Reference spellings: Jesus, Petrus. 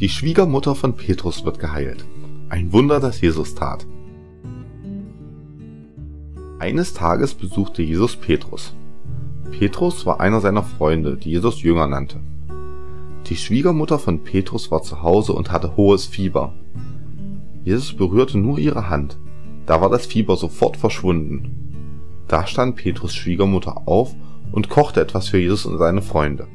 Die Schwiegermutter von Petrus wird geheilt. Ein Wunder, das Jesus tat. Eines Tages besuchte Jesus Petrus. Petrus war einer seiner Freunde, die Jesus Jünger nannte. Die Schwiegermutter von Petrus war zu Hause und hatte hohes Fieber. Jesus berührte nur ihre Hand, da war das Fieber sofort verschwunden. Da stand Petrus' Schwiegermutter auf und kochte etwas für Jesus und seine Freunde.